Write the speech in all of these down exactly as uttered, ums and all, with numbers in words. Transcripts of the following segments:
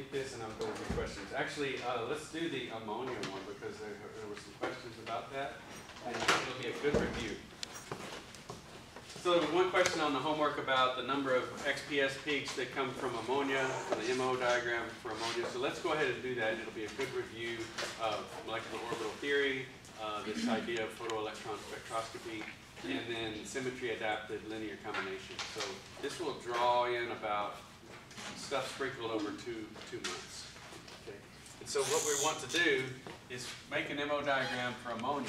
beat this and I'll go over the questions. Actually, uh, let's do the ammonia one because there, there were some questions about that, and it'll be a good review. So there was one question on the homework about the number of X P S peaks that come from ammonia, the M O diagram for ammonia. So let's go ahead and do that. It'll be a good review of molecular orbital theory, uh, this idea of photoelectron spectroscopy, and then symmetry-adapted linear combination. So this will draw in about stuff sprinkled over two, two months. Okay. And so what we want to do is make an M O diagram for ammonia.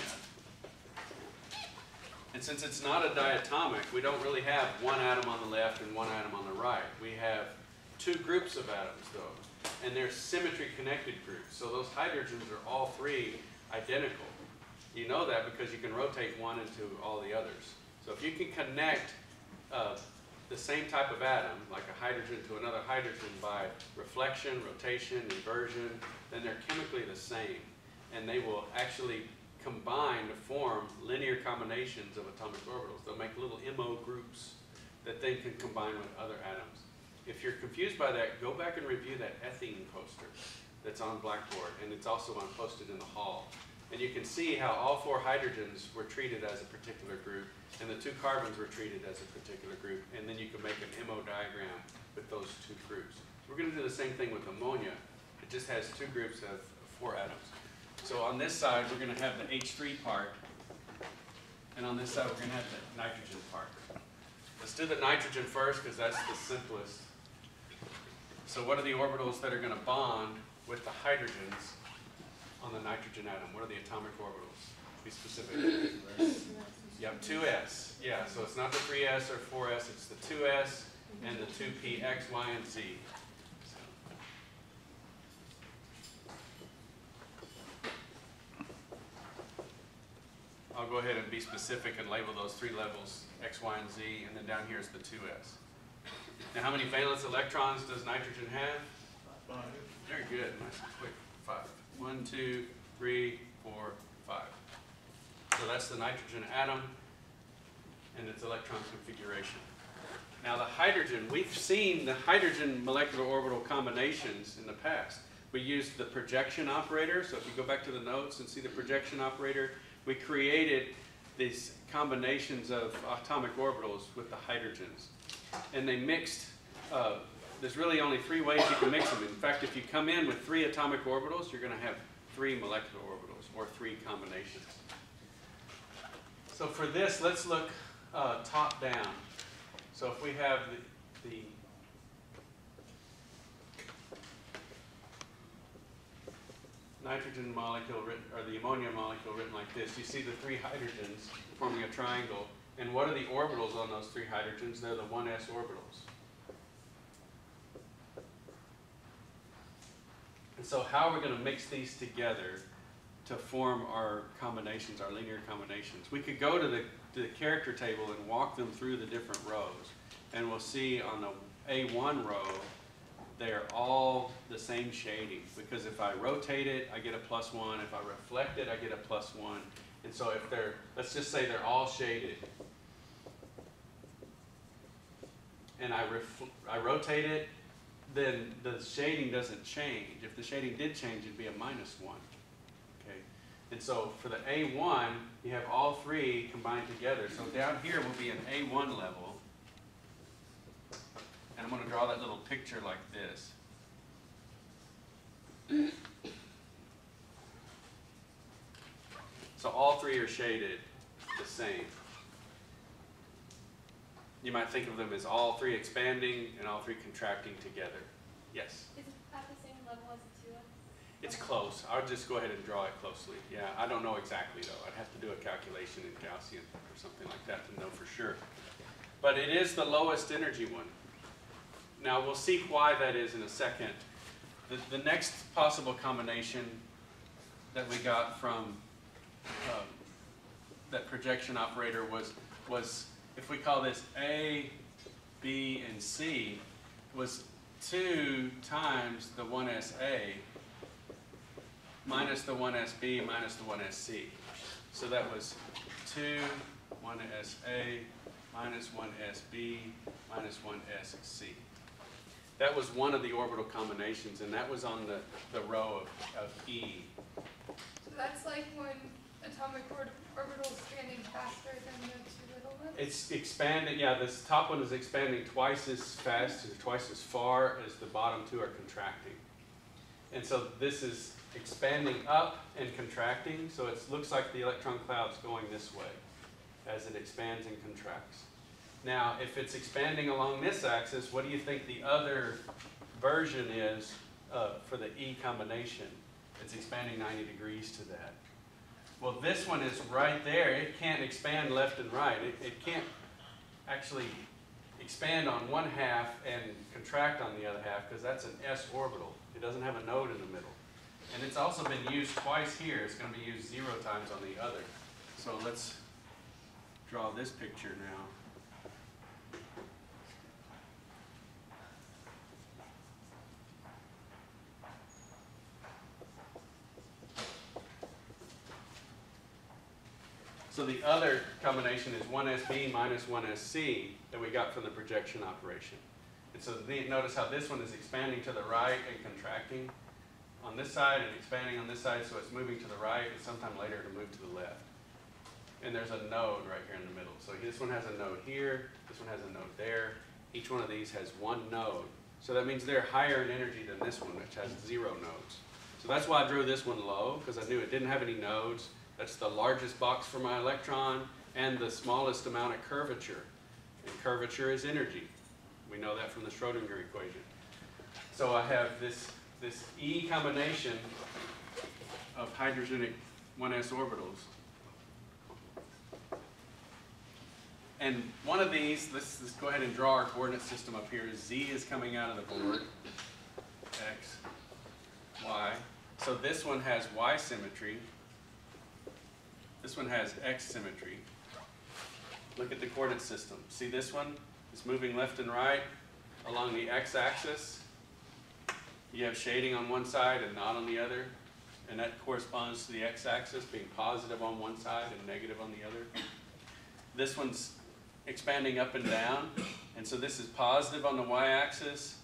And since it's not a diatomic, we don't really have one atom on the left and one atom on the right. We have two groups of atoms, though. And they're symmetry-connected groups. So those hydrogens are all three identical. You know that because you can rotate one into all the others. So if you can connect uh, the same type of atom, like a hydrogen to another hydrogen by reflection, rotation, inversion, then they're chemically the same. And they will actually combine to form linear combinations of atomic orbitals. They'll make little M O groups that they can combine with other atoms. If you're confused by that, go back and review that ethene poster that's on Blackboard, and it's also on posted in the hall. And you can see how all four hydrogens were treated as a particular group, and the two carbons were treated as a particular group, and then you can make an M O diagram with those two groups. We're going to do the same thing with ammonia. It just has two groups of four atoms. So on this side, we're going to have the H three part, and on this side, we're going to have the nitrogen part. Let's do the nitrogen first, because that's the simplest. So what are the orbitals that are going to bond with the hydrogens on the nitrogen atom? What are the atomic orbitals? Be specific. You have two s. Yeah, so it's not the three s or four s, it's the two s and the two p, x, y, and z. So. I'll go ahead and be specific and label those three levels, x, y, and z, and then down here is the two s. Now, how many valence electrons does nitrogen have? Five. Very good. Nice and quick. Five. One, two, three, four, five. So that's the nitrogen atom and its electron configuration. Now the hydrogen, we've seen the hydrogen molecular orbital combinations in the past. We used the projection operator, so if you go back to the notes and see the projection operator, we created these combinations of atomic orbitals with the hydrogens. And they mixed uh, There's really only three ways you can mix them. In fact, if you come in with three atomic orbitals, you're going to have three molecular orbitals, or three combinations. So for this, let's look uh, top down. So if we have the, the nitrogen molecule written, or the ammonia molecule written like this, you see the three hydrogens forming a triangle. And what are the orbitals on those three hydrogens? They're the one s orbitals. And so how are we going to mix these together to form our combinations, our linear combinations? We could go to the, to the character table and walk them through the different rows. And we'll see on the A one row, they are all the same shading. Because if I rotate it, I get a plus one. If I reflect it, I get a plus one. And so if they're, let's just say they're all shaded. And I, ref, I rotate it, then the shading doesn't change. If the shading did change, it'd be a minus one. Okay? And so for the A one, you have all three combined together. So down here will be an A one level. And I'm going to draw that little picture like this. So all three are shaded the same. You might think of them as all three expanding and all three contracting together. Yes? Is it at the same level as the two s? It's close. I'll just go ahead and draw it closely. Yeah, I don't know exactly, though. I'd have to do a calculation in Gaussian or something like that to know for sure. But it is the lowest energy one. Now, we'll see why that is in a second. The, the next possible combination that we got from um, that projection operator was was... if we call this A, B, and C, was two times the one s A minus the one s B minus the one s C. So that was two, one s A minus one s B minus one s C. that was one of the orbital combinations, and that was on the, the row of, of E. So that's like when atomic or orbital is expanding faster than the two little ones? It's expanding, yeah, this top one is expanding twice as fast or twice as far as the bottom two are contracting. And so this is expanding up and contracting, so it looks like the electron cloud's going this way as it expands and contracts. Now, if it's expanding along this axis, what do you think the other version is uh, for the E combination? It's expanding ninety degrees to that. Well, this one is right there. It can't expand left and right. It, it can't actually expand on one half and contract on the other half because that's an S orbital. It doesn't have a node in the middle. And it's also been used twice here. It's going to be used zero times on the other. So let's draw this picture now. So the other combination is one S B minus one S C that we got from the projection operation. And so the, notice how this one is expanding to the right and contracting on this side and expanding on this side, so it's moving to the right and sometime later it'll move to the left. And there's a node right here in the middle. So this one has a node here, this one has a node there. Each one of these has one node. So that means they're higher in energy than this one, which has zero nodes. So that's why I drew this one low, because I knew it didn't have any nodes. That's the largest box for my electron and the smallest amount of curvature. And curvature is energy. We know that from the Schrodinger equation. So I have this, this E combination of hydrogenic one S orbitals. And one of these, let's, let's go ahead and draw our coordinate system up here. Z is coming out of the board. X, Y. So this one has Y symmetry. This one has X symmetry. Look at the coordinate system. See this one? It's moving left and right along the X-axis. You have shading on one side and not on the other. And that corresponds to the X-axis being positive on one side and negative on the other. This one's expanding up and down. And so this is positive on the Y-axis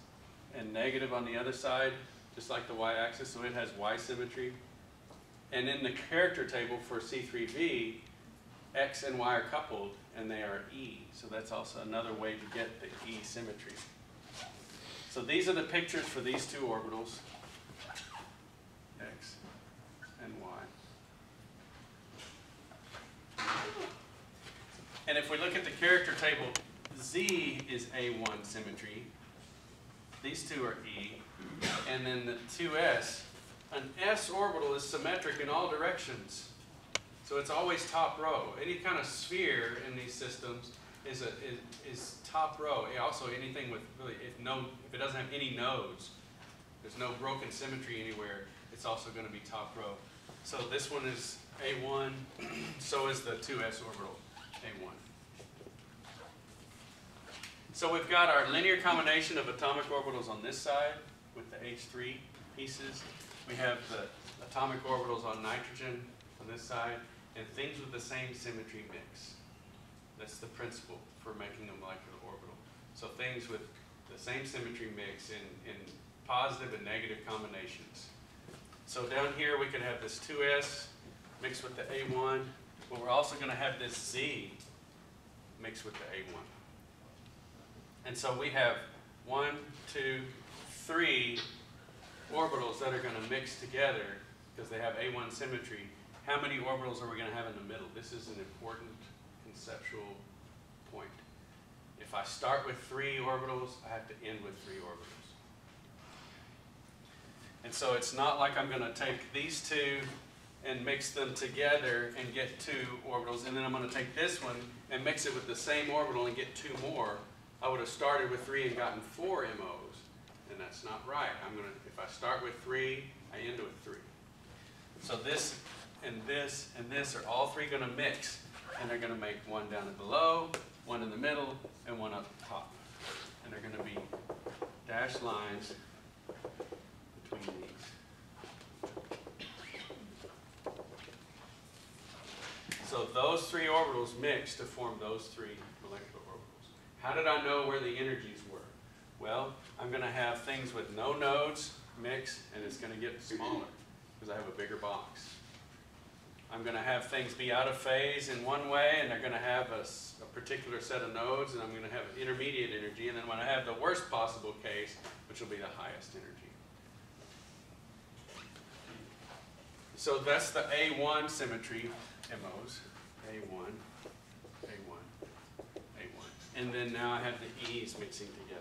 and negative on the other side, just like the Y-axis. So it has Y symmetry. And in the character table for C three v, X and Y are coupled, and they are E. So that's also another way to get the E symmetry. So these are the pictures for these two orbitals, X and Y. And if we look at the character table, Z is A one symmetry. These two are E. And then the two S. An S orbital is symmetric in all directions. So it's always top row. Any kind of sphere in these systems is, a, is, is top row. Also, anything with really, if, no, if it doesn't have any nodes, there's no broken symmetry anywhere, it's also going to be top row. So this one is A one, so is the two S orbital, A one. So we've got our linear combination of atomic orbitals on this side with the H three pieces. We have the atomic orbitals on nitrogen on this side, and things with the same symmetry mix. That's the principle for making a molecular orbital. So things with the same symmetry mix in, in positive and negative combinations. So down here we could have this two S mixed with the A one, but we're also going to have this Z mixed with the A one. And so we have one, two, three orbitals that are going to mix together because they have A one symmetry. How many orbitals are we going to have in the middle? This is an important conceptual point. If I start with three orbitals, I have to end with three orbitals. And so it's not like I'm going to take these two and mix them together and get two orbitals, and then I'm going to take this one and mix it with the same orbital and get two more. I would have started with three and gotten four M Os. And that's not right. I'm going to, if I start with three, I end with three. So this and this and this are all three going to mix, and they're going to make one down below, one in the middle, and one up top. And they're going to be dashed lines between these. So those three orbitals mix to form those three molecular orbitals. How did I know where the energies were? Well, I'm going to have things with no nodes mix, and it's going to get smaller because I have a bigger box. I'm going to have things be out of phase in one way, and they're going to have a, a particular set of nodes, and I'm going to have intermediate energy, and then when I have the worst possible case, which will be the highest energy. So that's the A one symmetry, M Os, A one, A one, A one. And then now I have the E's mixing together.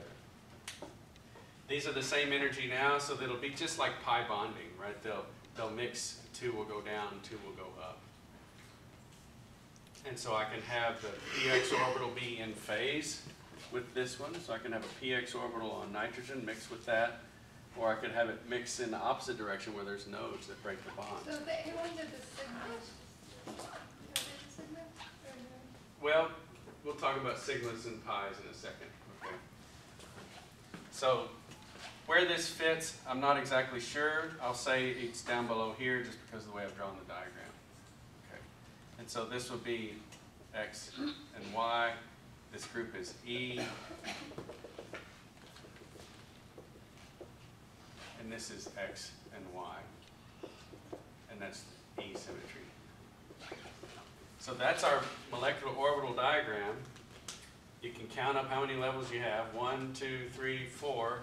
These are the same energy now, so it'll be just like pi bonding, right? They'll, they'll mix, two will go down, two will go up. And so I can have the p x orbital be in phase with this one, so I can have a p x orbital on nitrogen mixed with that, or I could have it mixed in the opposite direction where there's nodes that break the bond. So the A ones are the sigmas? Well, we'll talk about sigmas and pi's in a second. Okay. So where this fits, I'm not exactly sure. I'll say it's down below here just because of the way I've drawn the diagram. Okay. And so this will be X and Y. This group is E. And this is X and Y. And that's E symmetry. So that's our molecular orbital diagram. You can count up how many levels you have. One, two, three, four,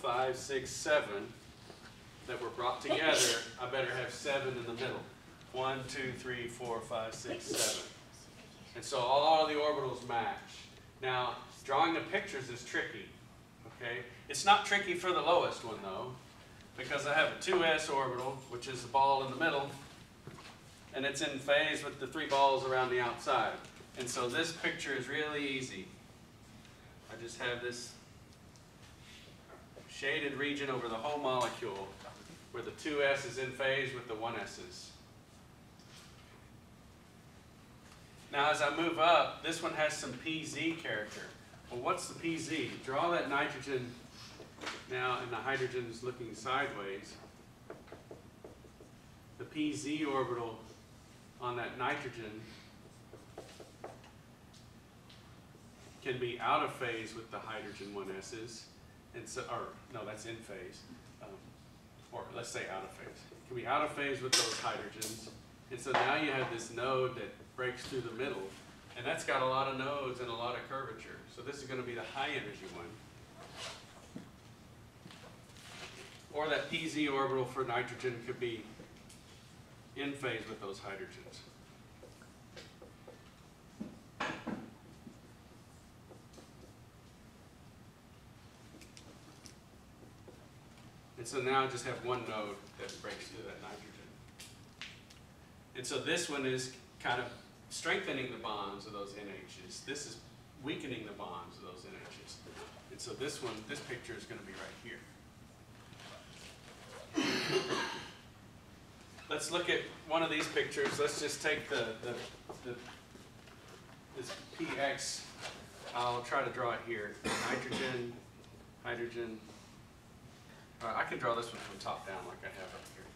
five, six, seven that were brought together. I better have seven in the middle. One, two, three, four, five, six, seven. And so all the orbitals match. Now, drawing the pictures is tricky. Okay? It's not tricky for the lowest one, though, because I have a two s orbital, which is the ball in the middle, and it's in phase with the three balls around the outside. And so this picture is really easy. I just have this shaded region over the whole molecule where the two s is in phase with the one s's. Now as I move up, this one has some P Z character. Well, what's the P Z? Draw that nitrogen now, and the hydrogen is looking sideways. The P Z orbital on that nitrogen can be out of phase with the hydrogen one s's, and so, or no, that's in phase, um, or let's say out of phase. It can be out of phase with those hydrogens, and so now you have this node that breaks through the middle, and that's got a lot of nodes and a lot of curvature. So this is going to be the high energy one. Or that P Z orbital for nitrogen could be in phase with those hydrogens. And so now I just have one node that breaks through that nitrogen. And so this one is kind of strengthening the bonds of those N H's. This is weakening the bonds of those N H's. And so this one, this picture is going to be right here. Let's look at one of these pictures. Let's just take the, the, the this P X. I'll try to draw it here. Nitrogen, hydrogen. Uh, I can draw this one from top down like I have up here.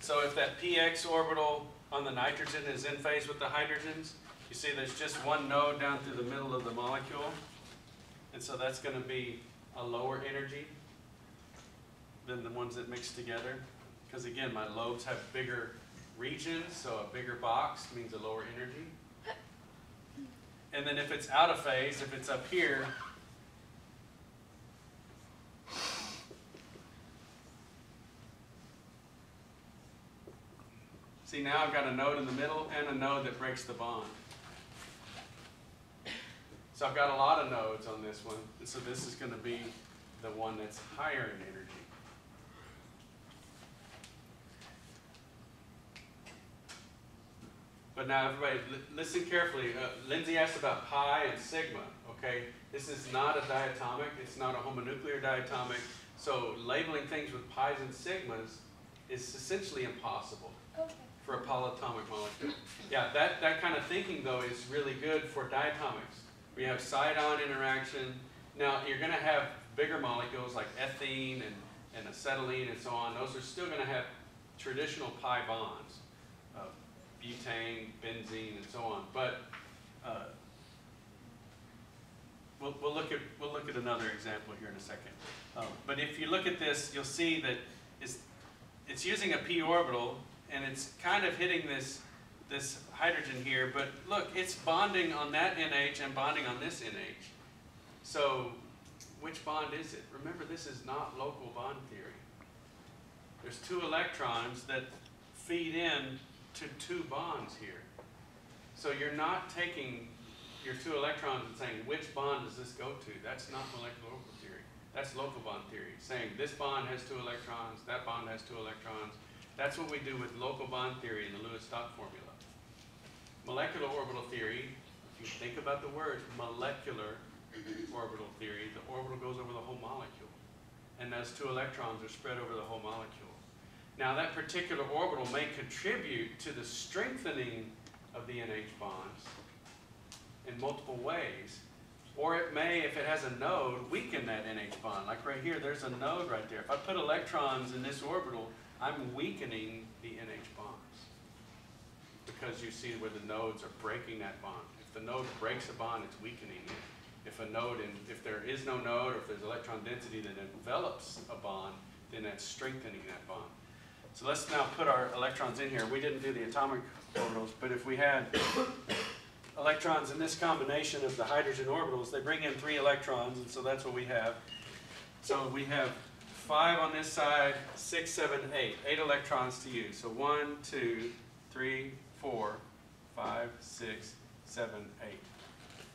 So if that P X orbital on the nitrogen is in phase with the hydrogens, you see there's just one node down through the middle of the molecule. And so that's going to be a lower energy than the ones that mix together. Because again, my lobes have bigger regions, so a bigger box means a lower energy. And then if it's out of phase, if it's up here, see, now I've got a node in the middle and a node that breaks the bond. So I've got a lot of nodes on this one. And so this is going to be the one that's higher in energy. But now, everybody, listen carefully. Uh, Lindsay asked about pi and sigma. Okay, this is not a diatomic. It's not a homonuclear diatomic. So labeling things with pi's and sigmas is essentially impossible. Okay. For a polyatomic molecule. Yeah, that, that kind of thinking, though, is really good for diatomics. We have side-on interaction. Now, you're going to have bigger molecules like ethene and, and acetylene and so on. Those are still going to have traditional pi bonds, uh, butane benzene and so on. But uh, we'll, we'll look at we'll look at another example here in a second. Um, but if you look at this, you'll see that it's it's using a p orbital, and it's kind of hitting this this hydrogen here. But look, it's bonding on that N H and bonding on this N H. So which bond is it? Remember, this is not local bond theory. There's two electrons that feed in to two bonds here. So you're not taking your two electrons and saying, which bond does this go to? That's not molecular orbital theory. That's local bond theory, saying this bond has two electrons, that bond has two electrons. That's what we do with local bond theory in the Lewis-Stock formula. Molecular orbital theory, if you think about the words, molecular orbital theory, the orbital goes over the whole molecule. And those two electrons are spread over the whole molecule. Now that particular orbital may contribute to the strengthening of the N H bonds in multiple ways, or it may, if it has a node, weaken that N H bond. Like right here, there's a node right there. If I put electrons in this orbital, I'm weakening the N H bonds because you see where the nodes are breaking that bond. If the node breaks a bond, it's weakening it. If a node, in, if there is no node, or if there's electron density that envelops a bond, then that's strengthening that bond. So let's now put our electrons in here. We didn't do the atomic orbitals, but if we had electrons in this combination of the hydrogen orbitals, they bring in three electrons, and so that's what we have. So we have five on this side, six, seven, eight. Eight electrons to use. So one, two, three, four, five, six, seven, eight.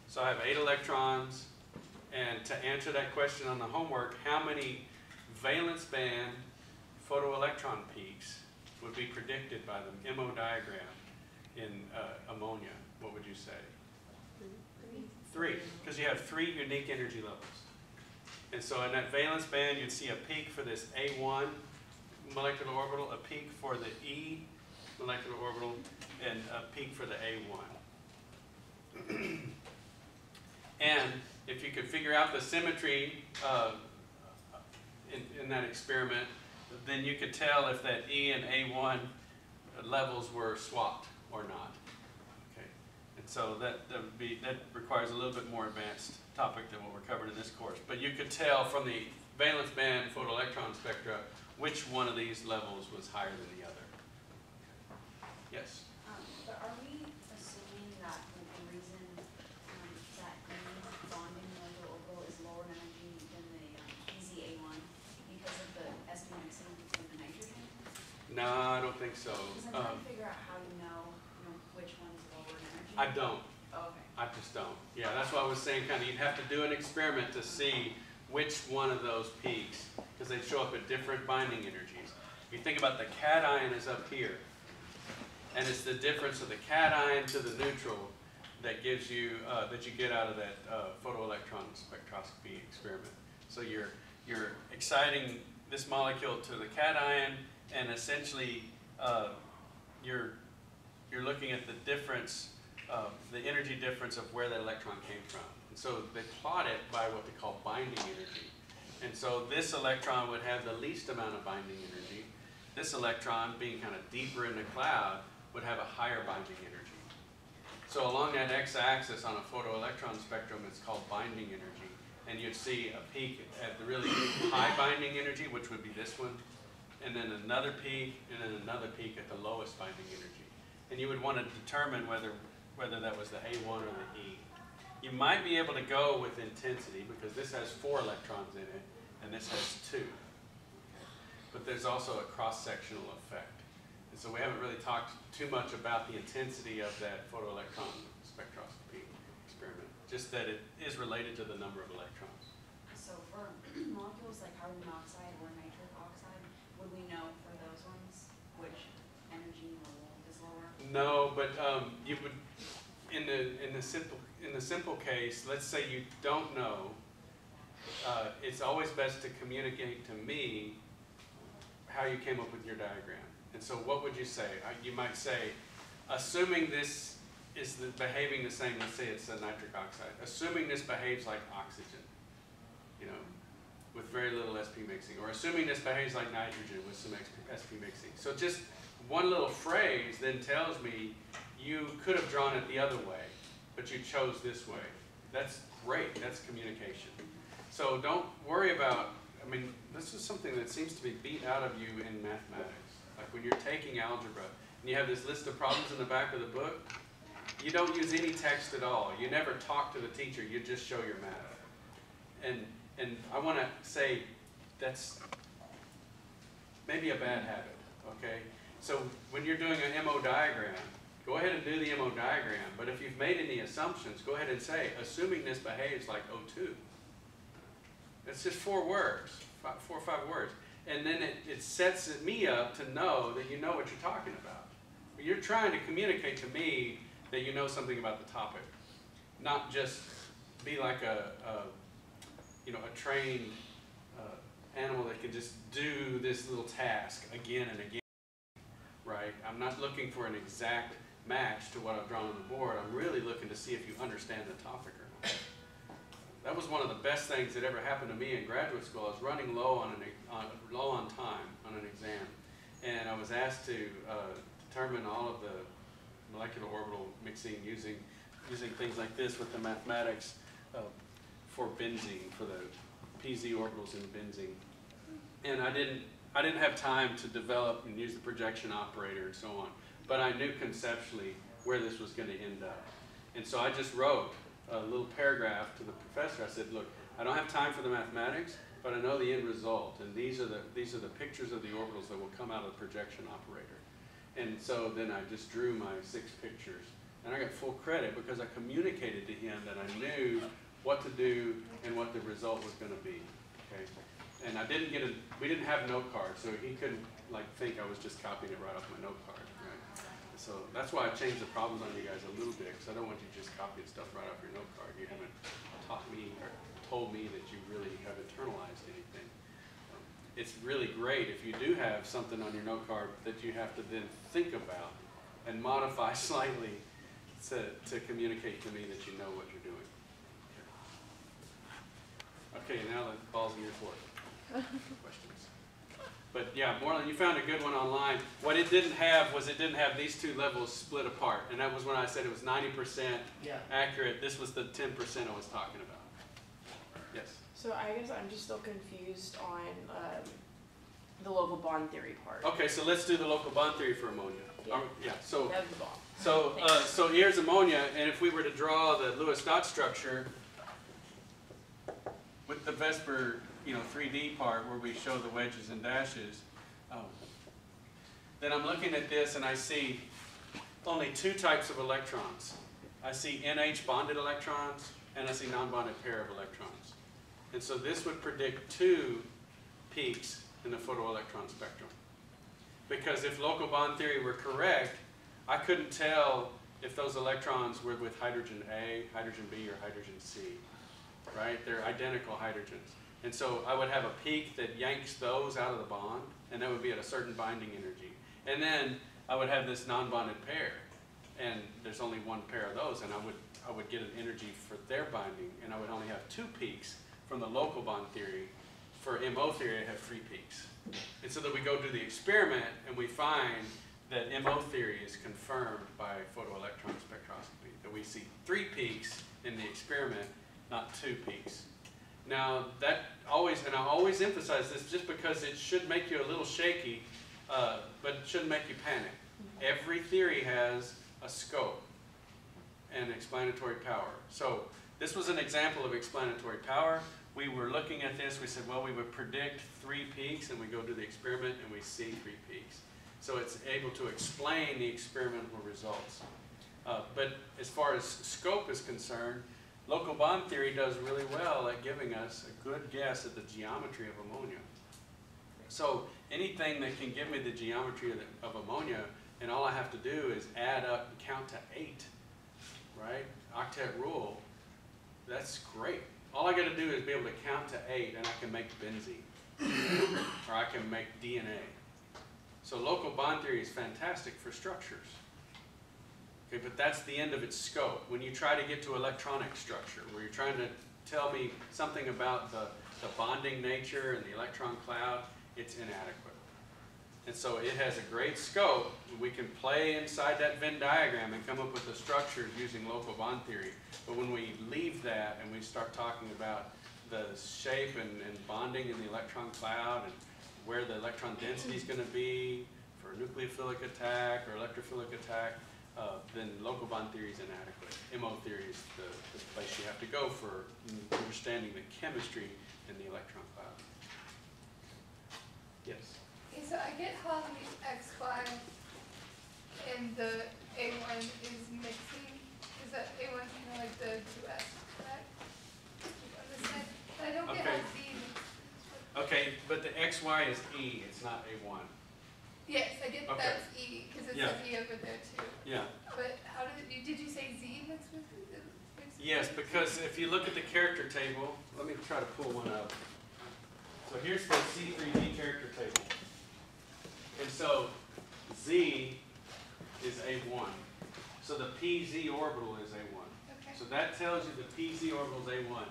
So I have eight electrons, and to answer that question on the homework, how many valence band photoelectron peaks would be predicted by the M O diagram in uh, ammonia? What would you say? Three, because you have three unique energy levels. And so in that valence band, you'd see a peak for this A one molecular orbital, a peak for the E molecular orbital, and a peak for the A one. And if you could figure out the symmetry uh, in, in that experiment, then you could tell if that E and A one levels were swapped or not. Okay, and so that that would be that requires a little bit more advanced topic than what we're covered in this course. But you could tell from the valence band photoelectron spectra which one of these levels was higher than the other. Yes. Um, but are we assuming that the reason um, that green bonding molecular orbital is lower in energy than the um, easy A one because of the S B mixing with the nitrogen? No, I don't think so. Because I'm trying um, to figure out how you know, you know which one's lower in energy. I don't. Oh, okay. I just don't. Yeah, that's why I was saying kind of you'd have to do an experiment to see which one of those peaks, because they show up at different binding energies. If you think about the cation is up here. And it's the difference of the cation to the neutral that gives you uh, that you get out of that uh, photoelectron spectroscopy experiment. So you're you're exciting this molecule to the cation, and essentially uh, you're you're looking at the difference, uh, the energy difference of where that electron came from. And so they plot it by what they call binding energy. And so this electron would have the least amount of binding energy. This electron, being kind of deeper in the cloud, would have a higher binding energy. So along that x-axis on a photoelectron spectrum, it's called binding energy. And you'd see a peak at the really high binding energy, which would be this one, and then another peak, and then another peak at the lowest binding energy. And you would want to determine whether, whether that was the A one or the E. You might be able to go with intensity, because this has four electrons in it, and this has two. But there's also a cross-sectional effect. And so we haven't really talked too much about the intensity of that photoelectron spectroscopy experiment, just that it is related to the number of electrons. So for molecules like carbon monoxide or nitric oxide, would we know for those ones which energy level is lower? No, but um, you would, in the, in the simple, in the simple case, let's say you don't know, uh, it's always best to communicate to me how you came up with your diagram. And so what would you say? You might say, assuming this is the behaving the same, let's say it's a nitric oxide, assuming this behaves like oxygen, you know, with very little S P mixing, or assuming this behaves like nitrogen with some S P mixing. So just one little phrase then tells me you could have drawn it the other way, but you chose this way. That's great. That's communication. So don't worry about, I mean, this is something that seems to be beat out of you in mathematics. Like when you're taking algebra and you have this list of problems in the back of the book, you don't use any text at all. You never talk to the teacher. You just show your math. And, and I want to say that's maybe a bad habit, okay? So when you're doing an M O diagram, go ahead and do the M O diagram. But if you've made any assumptions, go ahead and say, assuming this behaves like O two. That's just four words, five, four or five words. And then it, it sets me up to know that you know what you're talking about. You're trying to communicate to me that you know something about the topic, not just be like a, a you know, a trained uh, animal that can just do this little task again and again, right? I'm not looking for an exact match to what I've drawn on the board. I'm really looking to see if you understand the topic or not. That was one of the best things that ever happened to me in graduate school. I was running low on, an, on, low on time on an exam, and I was asked to uh, determine all of the molecular orbital mixing using using things like this with the mathematics uh, for benzene, for the P Z orbitals in benzene. And I didn't I didn't have time to develop and use the projection operator and so on, but I knew conceptually where this was going to end up. And so I just wrote a little paragraph to the professor. I said, look, I don't have time for the mathematics, but I know the end result, and these are the these are the pictures of the orbitals that will come out of the projection operator. And so then I just drew my six pictures, and I got full credit because I communicated to him that I knew what to do and what the result was going to be. Okay, and I didn't get a, we didn't have note cards, so he couldn't like think I was just copying it right off my note card. Right? So that's why I changed the problems on you guys a little bit, because I don't want you just copying stuff right off your note card. You haven't taught me or told me that you really have internalized anything. It's really great if you do have something on your note card that you have to then think about and modify slightly to, to communicate to me that you know what you're doing. Okay, now the ball's in your court. Questions? But yeah, Moreland, you found a good one online. What it didn't have was it didn't have these two levels split apart, and that was when I said it was ninety percent yeah. accurate. This was the ten percent I was talking about. Yes? So I guess I'm just still confused on um, the local bond theory part. Okay, so let's do the local bond theory for ammonia. Yeah. Um, yeah so that's the bond. So uh, so here's ammonia, and if we were to draw the Lewis dot structure with the V S E P R, you know, three D part where we show the wedges and dashes, um, then I'm looking at this and I see only two types of electrons. I see N H bonded electrons, and I see non-bonded pair of electrons. And so this would predict two peaks in the photoelectron spectrum. Because if local bond theory were correct, I couldn't tell if those electrons were with hydrogen A, hydrogen B, or hydrogen C, right? They're identical hydrogens. And so I would have a peak that yanks those out of the bond, and that would be at a certain binding energy. And then I would have this non-bonded pair, and there's only one pair of those, and I would, I would get an energy for their binding, and I would only have two peaks. From the local bond theory, for M O theory, I have three peaks. And so that we go do the experiment and we find that M O theory is confirmed by photoelectron spectroscopy, that we see three peaks in the experiment, not two peaks. Now that always, and I always emphasize this just because it should make you a little shaky, uh, but it shouldn't make you panic. Every theory has a scope and explanatory power. So this was an example of explanatory power. We were looking at this, we said, well, we would predict three peaks, and we go do the experiment and we see three peaks. So it's able to explain the experimental results. Uh, but as far as scope is concerned, local bond theory does really well at giving us a good guess at the geometry of ammonia. So anything that can give me the geometry of, the, of ammonia, and all I have to do is add up and count to eight, right? Octet rule. That's great. All I got to do is be able to count to eight, and I can make benzene, or I can make D N A. So local bond theory is fantastic for structures. Okay, but that's the end of its scope. When you try to get to electronic structure, where you're trying to tell me something about the, the bonding nature and the electron cloud, it's inadequate. And so it has a great scope. We can play inside that Venn diagram and come up with the structures using local bond theory. But when we leave that and we start talking about the shape and, and bonding in the electron cloud and where the electron density is going to be for nucleophilic attack or electrophilic attack, uh, then local bond theory is inadequate. M O theory is the, the place you have to go for understanding the chemistry in the electron cloud. Yes? So I get how the X Y and the A one is mixing. Is that A one kind of like the two S, correct? I don't get how Z mixes. Okay, but the X Y is E, it's not A one. Yes, I get okay. That's E, because it yeah. says E over there too. Yeah. But how did you, did you say Z mixed with it? Yes, because if you look at the character table, let me try to pull one up. So here's the C three v character table. And so Z is A one. So the P Z orbital is A one. Okay. So that tells you the P Z orbital is A one.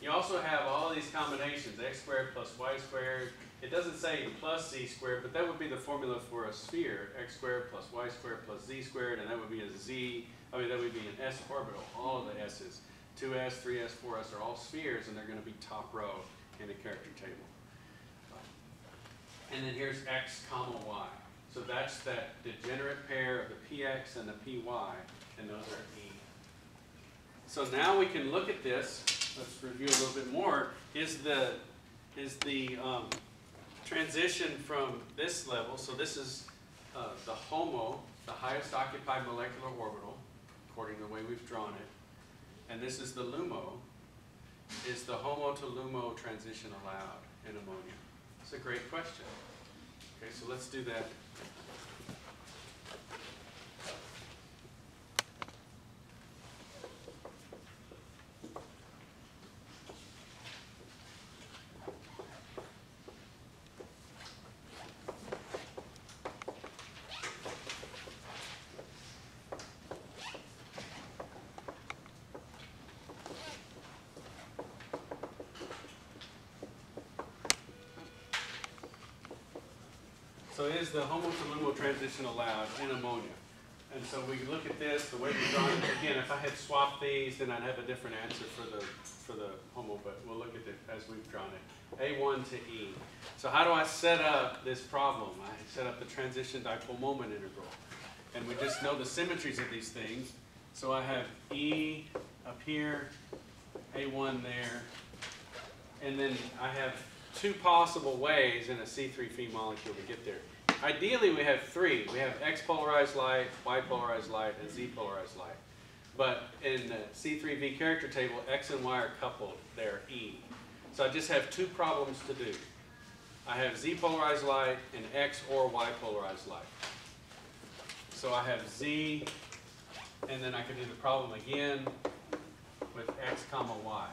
You also have all these combinations, x squared plus y squared. It doesn't say plus z squared, but that would be the formula for a sphere, x squared plus y squared plus z squared, and that would be a z, I mean that would be an s orbital. All of the s's, two s, three s, four s are all spheres, and they're going to be top row in the character table. And then here's x comma y. So that's that degenerate pair of the px and the py, and those are E. So now we can look at this. Let's review a little bit more. Is the, is the um, transition from this level, so this is uh, the HOMO, the highest occupied molecular orbital, according to the way we've drawn it, and this is the LUMO. Is the HOMO to LUMO transition allowed in ammonia? That's a great question. Okay, so let's do that. So is the HOMO to LUMO transition allowed in ammonia? And so we look at this, the way we've drawn it. Again, if I had swapped these, then I'd have a different answer for the, for the HOMO, but we'll look at it as we've drawn it. A one to E. So how do I set up this problem? I set up the transition dipole moment integral. And we just know the symmetries of these things. So I have E up here, A one there, and then I have two possible ways in a C three phi molecule to get there. Ideally, we have three. We have X polarized light, Y polarized light, and Z polarized light. But in the C three v character table, X and Y are coupled. They're E. So I just have two problems to do. I have Z polarized light and X or Y polarized light. So I have Z, and then I can do the problem again with X comma Y.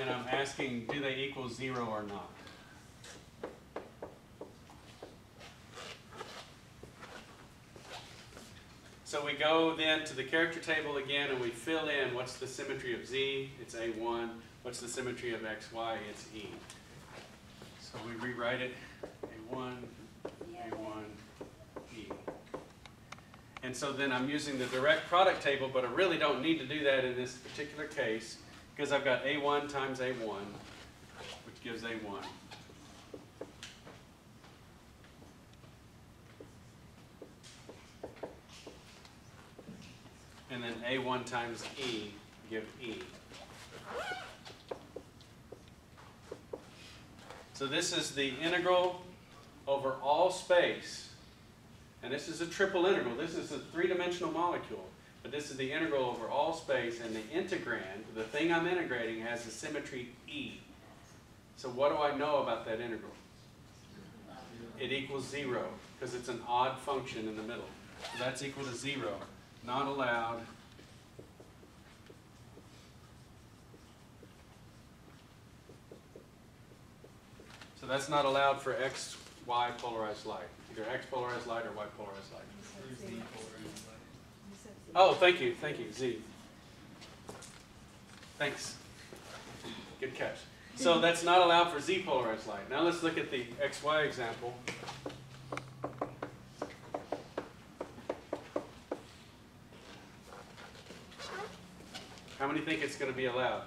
And I'm asking, do they equal zero or not? So we go then to the character table again, and we fill in what's the symmetry of Z, it's A one. What's the symmetry of X Y, it's E. So we rewrite it, A one, A one, E. And so then I'm using the direct product table, but I really don't need to do that in this particular case, because I've got A one times A one, which gives A one. And then A one times E give E. So this is the integral over all space. And this is a triple integral. This is a three-dimensional molecule. But this is the integral over all space, and the integrand, the thing I'm integrating, has the symmetry E. So what do I know about that integral? It equals zero, because it's an odd function in the middle. So that's equal to zero. Not allowed. So that's not allowed for X, Y polarized light. Either X polarized light or Y polarized light. Oh, thank you, thank you, Z. Thanks. Good catch. So that's not allowed for Z polarized light. Now let's look at the X Y example. How many think it's going to be allowed?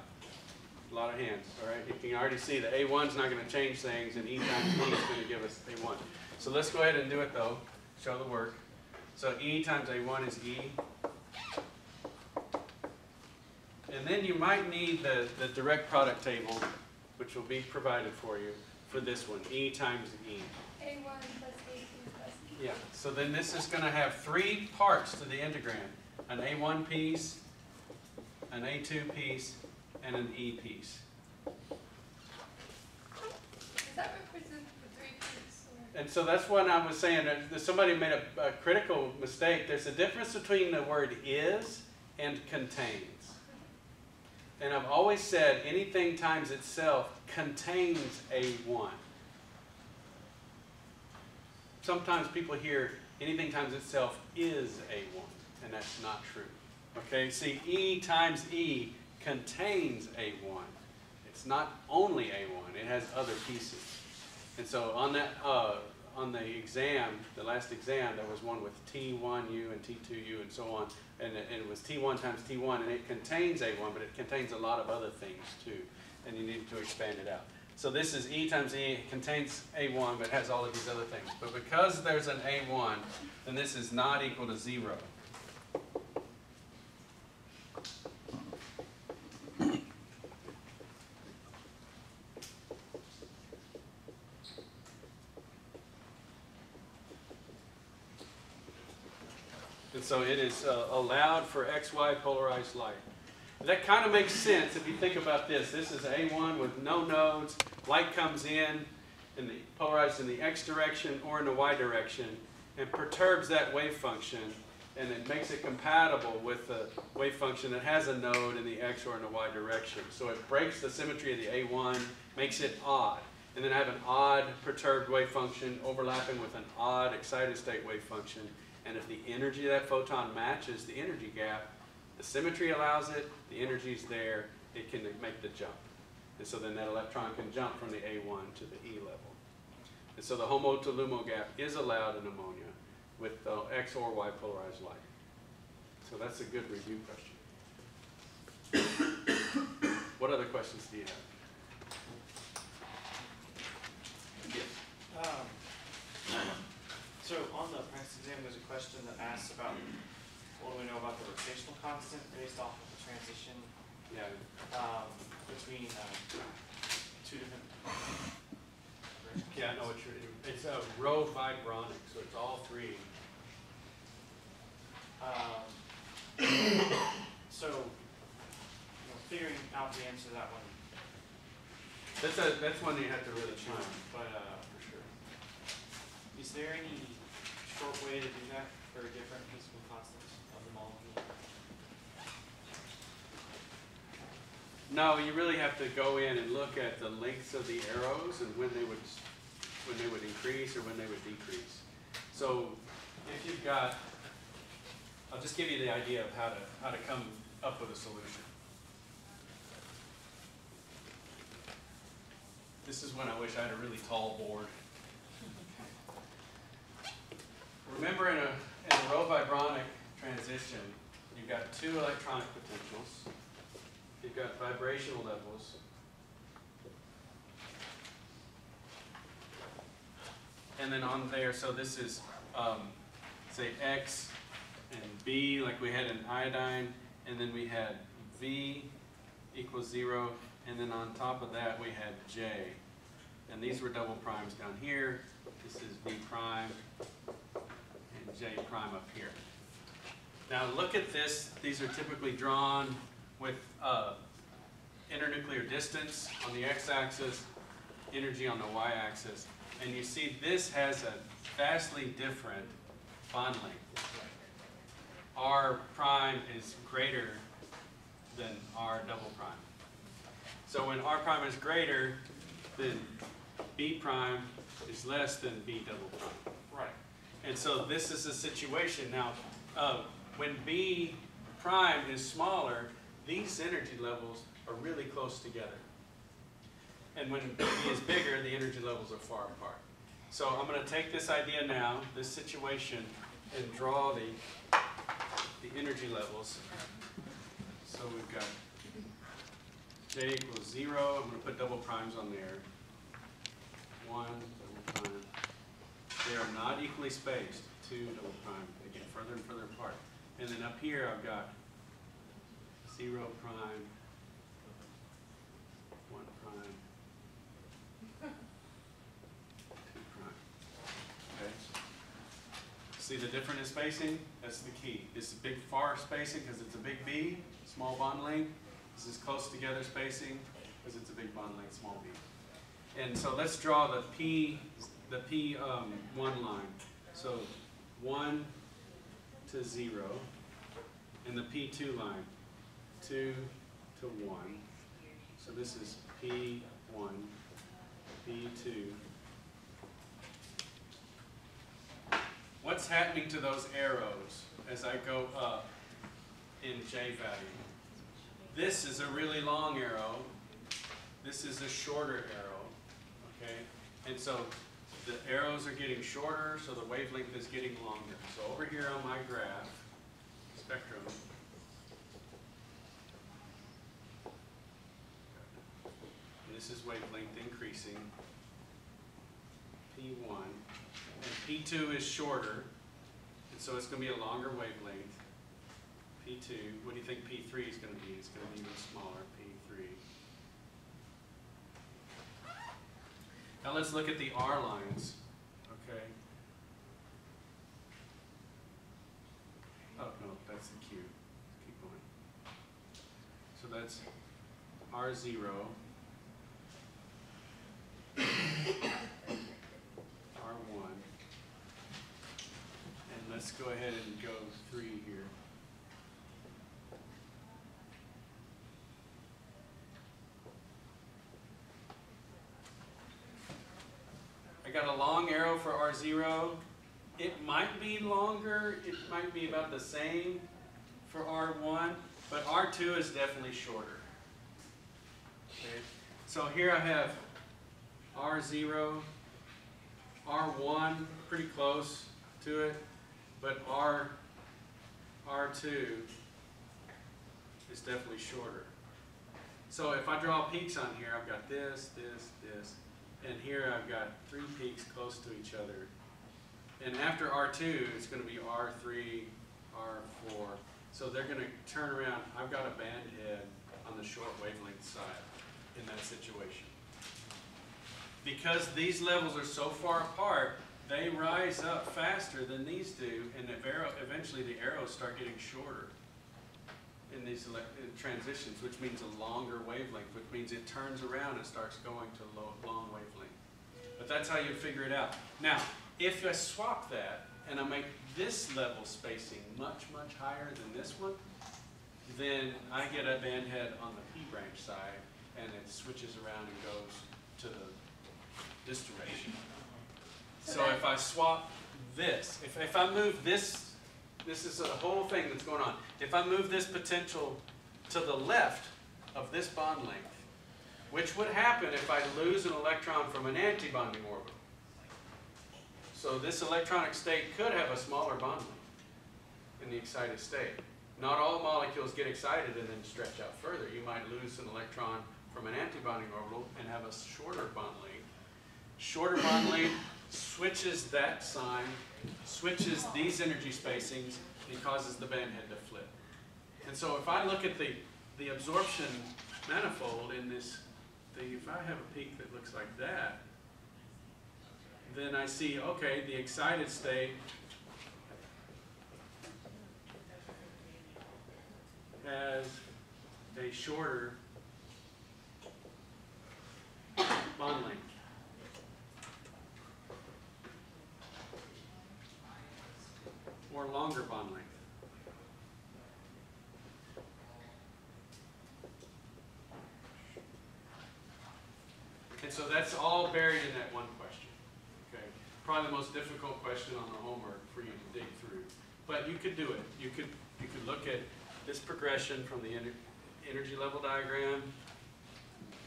A lot of hands, all right? You can already see that A one's not going to change things, and E times B is going to give us A one. So let's go ahead and do it, though. Show the work. So E times A one is E. And then you might need the, the direct product table, which will be provided for you for this one, E times E. A one plus A two plus E. Yeah, so then this is going to have three parts to the integrand, an A one piece, an A two piece, and an E piece. Does that represent the three pieces? And so that's what I was saying. That somebody made a, a critical mistake. There's a difference between the word is and contains. And I've always said anything times itself contains A one. Sometimes people hear anything times itself is A one, and that's not true. Okay, see, E times E contains A one. It's not only A one, it has other pieces. And so on that, uh, on the exam, the last exam, there was one with T one U and T two U and so on, and it, and it was T one times T one, and it contains A one, but it contains a lot of other things too, and you need to expand it out. So this is E times E, contains A one, but has all of these other things. But because there's an A one, then this is not equal to zero. So it is uh, allowed for X Y polarized light. That kind of makes sense if you think about this. This is A one with no nodes. Light comes in, in the, polarized in the X direction or in the Y direction, and perturbs that wave function, and it makes it compatible with the wave function that has a node in the X or in the Y direction. So it breaks the symmetry of the A one, makes it odd. And then I have an odd perturbed wave function overlapping with an odd excited state wave function. And if the energy of that photon matches the energy gap, the symmetry allows it, the energy's there, it can make the jump. And so then that electron can jump from the A one to the E level. And so the HOMO to LUMO gap is allowed in ammonia with uh, X or Y polarized light. So that's a good review question. What other questions do you have? Yes. Um. So on the practice exam, there's a question that asks about what do we know about the rotational constant based off of the transition yeah. um, between uh, two different. Yeah, I know what you're. It's a row vibronic, so it's all three. Um, so, you know, figuring out the answer to that one. That's a, that's one that you have to really try, but uh, for sure. Is there any short way to do that for different physical constants of the molecule? No, you really have to go in and look at the lengths of the arrows and when they would when they would increase or when they would decrease. So if you've got, I'll just give you the idea of how to how to come up with a solution. This is when I wish I had a really tall board. Remember, in a, in a row vibronic transition, you've got two electronic potentials, you've got vibrational levels, and then on there, so this is, um, say, X and B, like we had in iodine, and then we had V equals zero, and then on top of that we had J. And these were double primes down here. This is V prime. J prime up here. Now look at this. These are typically drawn with uh, internuclear distance on the x-axis, energy on the y-axis, and you see this has a vastly different bond length. R prime is greater than R double prime. So when R prime is greater, then B prime is less than B double prime. Right. And so this is a situation. Now, uh, when B prime is smaller, these energy levels are really close together. And when V is bigger, the energy levels are far apart. So I'm going to take this idea now, this situation, and draw the, the energy levels. So we've got J equals zero. I'm going to put double primes on there. One, double prime. They are not equally spaced. Two, double prime. They get further and further apart. And then up here I've got zero prime, one prime, two prime. Okay. See the difference in spacing? That's the key. This is big far spacing because it's a big B, small bond length. This is close together spacing because it's a big bond length, small B. And so let's draw the P, the P um, one line. So one to zero, and the P two line, two to one. So this is P one, P two. What's happening to those arrows as I go up in J value? This is a really long arrow. This is a shorter arrow, okay? And so the arrows are getting shorter, so the wavelength is getting longer. So over here on my graph, spectrum, this is wavelength increasing, P one, and P two is shorter, and so it's going to be a longer wavelength, P two. What do you think P three is going to be? It's going to be even smaller, P three. Now let's look at the R lines, okay? Oh, no, that's the Q. Keep going. So that's R zero. R one. And let's go ahead and go three here. I got a long arrow for R zero. It might be longer, it might be about the same for R one, but R two is definitely shorter. Okay. So here I have R zero, R one, pretty close to it, but R, R two is definitely shorter. So if I draw peaks on here, I've got this, this, this, and here I've got three peaks close to each other. And after R two, it's going to be R three, R four. So they're going to turn around. I've got a band head on the short wavelength side in that situation. Because these levels are so far apart, they rise up faster than these do, and eventually the arrows start getting shorter in these transitions, which means a longer wavelength, which means it turns around and starts going to low, long wavelength. But that's how you figure it out. Now, if I swap that and I make this level spacing much, much higher than this one, then I get a band head on the P branch side, and it switches around and goes to the this direction. So if I swap this, if, if I move this, this is a whole thing that's going on. If I move this potential to the left of this bond length, which would happen if I lose an electron from an antibonding orbit. So this electronic state could have a smaller bond length in the excited state. Not all molecules get excited and then stretch out further. You might lose an electron from an antibonding orbital and have a shorter bond length. Shorter bond length switches that sign, switches these energy spacings, and causes the band head to flip. And so if I look at the, the absorption manifold in this thing, if I have a peak that looks like that, then I see, okay, the excited state has a shorter bond length. Or longer bond length. And so that's all buried in that one question. Okay? Probably the most difficult question on the homework for you to dig through. But you could do it. You could, you could look at this progression from the ener energy level diagram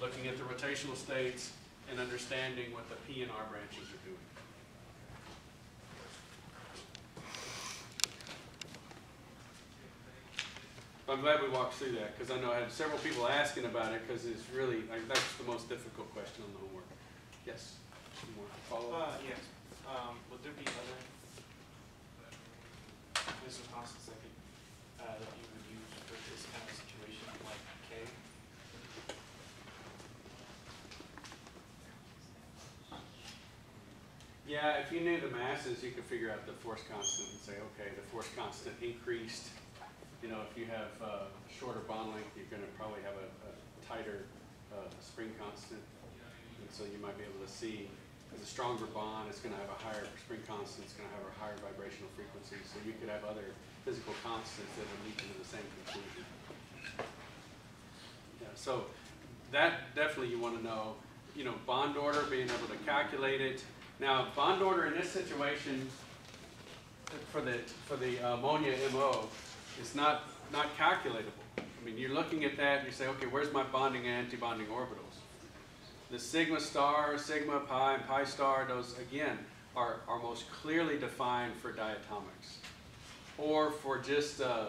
looking at the rotational states, and understanding what the P and R branches are doing. I'm glad we walked through that, because I know I had several people asking about it, because it's really, I, that's the most difficult question on the homework. Yes? You want to follow up? Uh, yes. Um, would there be other business constants that, could, uh, that you would use for this kind of situation, like K? Yeah, if you knew the masses, you could figure out the force constant and say, okay, the force constant increased. You know, if you have a uh, shorter bond length, you're going to probably have a, a tighter uh, spring constant. And so you might be able to see, as a stronger bond, it's going to have a higher spring constant, it's going to have a higher vibrational frequency. So you could have other physical constants that would lead into the same conclusion. Yeah, so that definitely you want to know. You know, bond order, being able to calculate it. Now, bond order in this situation, for the, for the ammonia M O, it's not, not calculatable. I mean, you're looking at that and you say, okay, where's my bonding and anti-bonding orbitals? The sigma star, sigma pi, and pi star, those, again, are, are most clearly defined for diatomics. Or for just uh,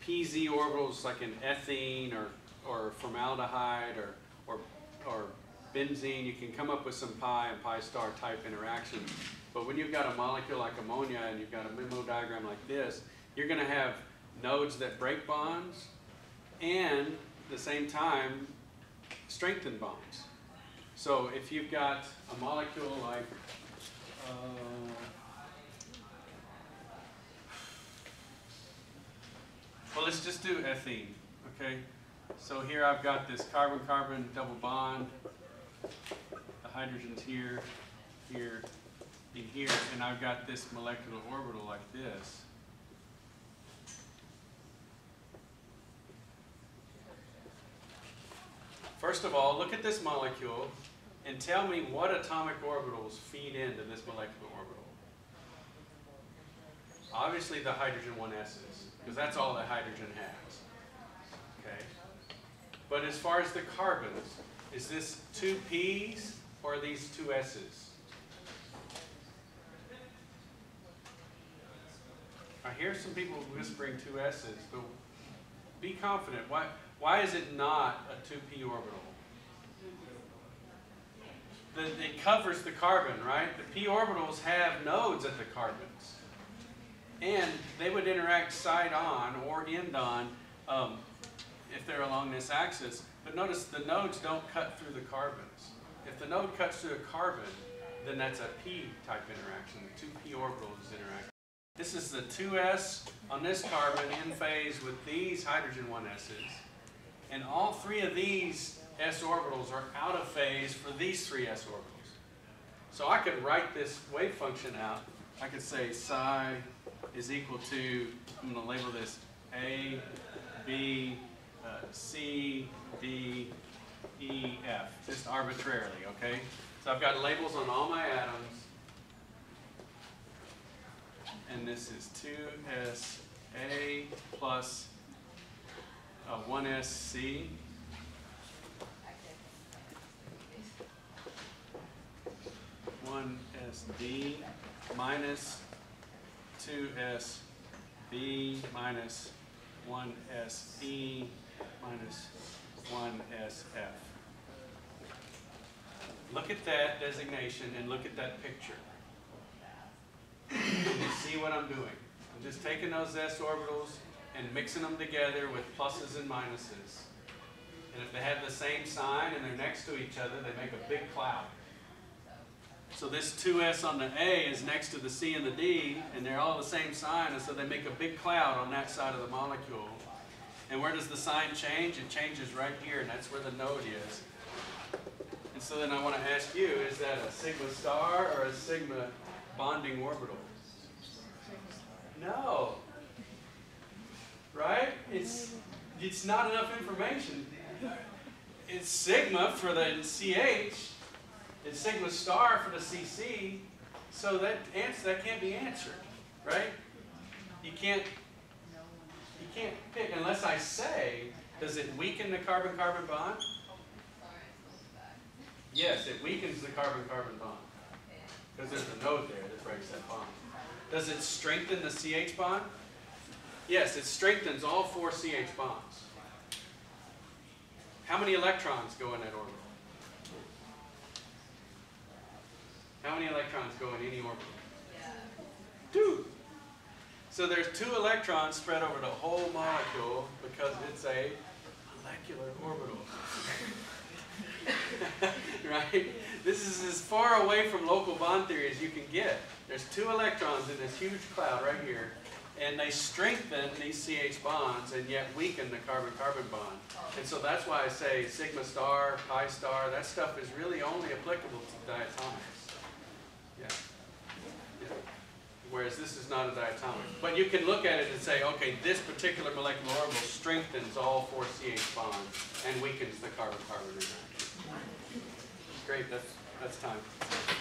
P Z orbitals like in ethene or, or formaldehyde or, or, or benzene, you can come up with some pi and pi star type interactions. But when you've got a molecule like ammonia and you've got a M O diagram like this, you're going to have nodes that break bonds and at the same time strengthen bonds. So if you've got a molecule like uh, well, let's just do ethene, okay? So here I've got this carbon-carbon double bond, the hydrogen's here, here, and here, and I've got this molecular orbital like this. First of all, look at this molecule and tell me what atomic orbitals feed into this molecular orbital. Obviously the hydrogen one S's, because that's all that hydrogen has. Okay. But as far as the carbons, is this two P's or are these two S's? I hear some people whispering two S's, but be confident. Why? Why is it not a two P orbital? The, it covers the carbon, right? The P orbitals have nodes at the carbons. And they would interact side on or end on um, if they're along this axis. But notice the nodes don't cut through the carbons. If the node cuts through a carbon, then that's a P type interaction. The two P orbital is interacting. This is the two S on this carbon in phase with these hydrogen one S's. And all three of these s orbitals are out of phase for these three s orbitals. So I could write this wave function out. I could say psi is equal to, I'm going to label this A, B, uh, C, D, E, F, just arbitrarily, okay? So I've got labels on all my atoms. And this is two S A plus Uh, one S C one S D minus two S B minus one S E minus one S F. Look at that designation and look at that picture. You see what I'm doing. I'm just taking those S orbitals and mixing them together with pluses and minuses. And if they have the same sign and they're next to each other, they make a big cloud. So this two S on the A is next to the C and the D, and they're all the same sign, and so they make a big cloud on that side of the molecule. And where does the sign change? It changes right here, and that's where the node is. And so then I want to ask you, is that a sigma star or a sigma bonding orbital? No. Right? It's, it's not enough information. It's sigma for the C H. It's sigma star for the C C. So that answer, that can't be answered, right? You can't, you can't pick unless I say, does it weaken the carbon-carbon bond? Yes, it weakens the carbon-carbon bond. Because there's a node there that breaks that bond. Does it strengthen the C H bond? Yes, it strengthens all four C H bonds. How many electrons go in that orbital? How many electrons go in any orbital? Two. So there's two electrons spread over the whole molecule because it's a molecular orbital. Right? This is as far away from local bond theory as you can get. There's two electrons in this huge cloud right here, and they strengthen these C H bonds and yet weaken the carbon-carbon bond. And so that's why I say sigma star, pi star, that stuff is really only applicable to diatomics. Yeah. Yeah. Whereas this is not a diatomic. But you can look at it and say, okay, this particular molecular orbital strengthens all four C H bonds and weakens the carbon-carbon reaction. Great, that's, that's time.